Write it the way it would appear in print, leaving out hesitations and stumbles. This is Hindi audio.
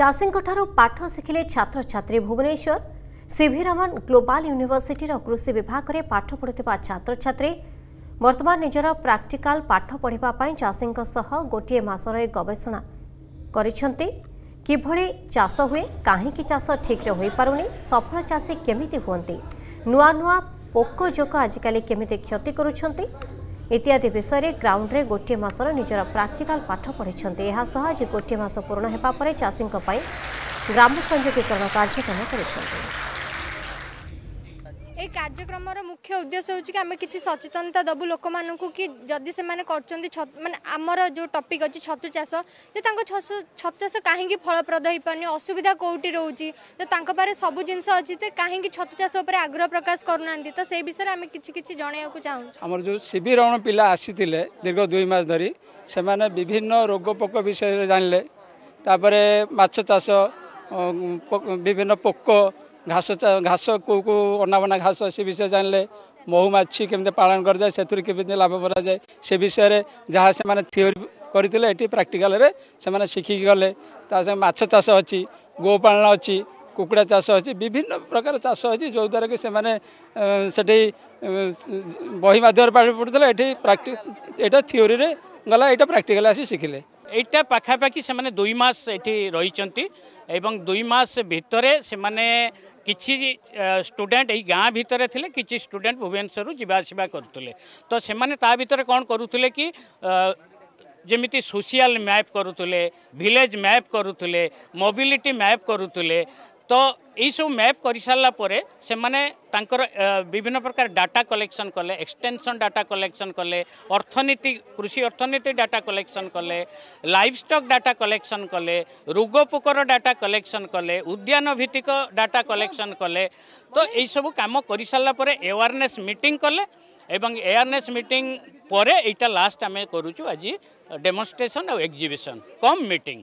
ଚାଷୀଙ୍କଠାରୁ ପାଠ ଶିଖିଲେ ଛାତ୍ରଛାତ୍ରୀ। ଭୁବନେଶ୍ୱର ସିଭି ରମଣ ଗ୍ଲୋବାଲ ୟୁନିଭର୍ସିଟିର କୃଷି ବିଭାଗରେ ପାଠ ପଢ଼ୁଥିବା ଛାତ୍ରଛାତ୍ରୀ ବର୍ତ୍ତମାନ ନିଜର ପ୍ରାକ୍ଟିକାଲ ପାଠ ପଢ଼ିବା ପାଇଁ ଚାଷୀଙ୍କ ସହ ଗୋଟିଏ ମାସର ଗବେଷଣା କରିଛନ୍ତି। କିଭଳି ଚାଷ ହୁଏ, କାହିଁକି ଚାଷ ଠିକରେ ହୋଇପାରୁନି, ସଫଳ ଚାଷୀ କେମିତି ହୁଅନ୍ତି, ନୂଆ ନୂଆ ପୋକ ଜୋକ ଆଜିକାଲି କେମିତି କ୍ଷତି କରୁଛନ୍ତି इत्यादि विषय में ग्राउंड्रे गोटे मासर निजर प्राक्टिकाल पाठ पढ़ी। यह आज गोटे मास पूर्ण होगापर चाषी ग्राम संयोगीकरण कार्यक्रम कार्यक्रम मुख्य उद्देश्य होची कि आम किसी सचेतनता दबू लोक मानू कि जदि से मैंने मैं आमर जो टपिक अच्छी छतु चाष छतु चाष कहीं फलप्रद हो पारनी असुविधा कौटी रोचे तो पारे सब जिनस अच्छी कहीं छतु चाष आग्रह प्रकाश करना तो से विषय में आम कि जनवाक चाहूँ। आमर जो शिविर रण पिला आसी दीर्घ दुई मास धरी से विभिन्न रोग पोक विषय जानले तापर माछ चाष विभिन्न पोक घास को अनाबना घास से विषय जानले महुमाछी केमते पालन कर जाए से लाभ करा जाए से विषय में जहाँ से माने थ्योरी करते प्रैक्टिकल रे से माने शिखिक गले माछ चाष अच्छी गोपालन अच्छी कुकड़ा चाष अच्छी विभिन्न प्रकार चाष अच्छी जो द्वारा कि से माने बही माध्यम पढ़ुले ये प्राक्टिकल थ्योरी रे गला ये प्राक्टिकल आसी शिखिले एटा पाखापाखि से माने दुई मास एठी रहिचंती एवं दुई मास भितरे से माने किछि स्टूडेंट एई गाँ भितरे थिले किछि स्टूडेंट भुवनेश्वर जीवासीबा करथुले तो से माने ता भितरे कोन करूथुले कि जेमिति सोशल मैप करूथुले विलेज मैप करूथुले मोबिलिटी मैप करूथुले तो यही सब मैप कर सारा से माने तांकर विभिन्न प्रकार डाटा कलेक्शन कले एक्सटेंशन डाटा कलेक्शन कले अर्थनीति कृषि अर्थनीति डाटा कलेक्शन कले लाइवस्टॉक डाटा कलेक्शन कले रोग पोकर डाटा कलेक्शन कले उद्यान भित्तिक डाटा कलेक्शन कले तो यही सब काम कर सारापर अवेयरनेस मीटिंग कले एवं अवेयरनेस मीटिंग पर एटा लास्ट आम करूचु आज डेमोन्स्ट्रेशन और एग्जिबिशन कम मीटिंग।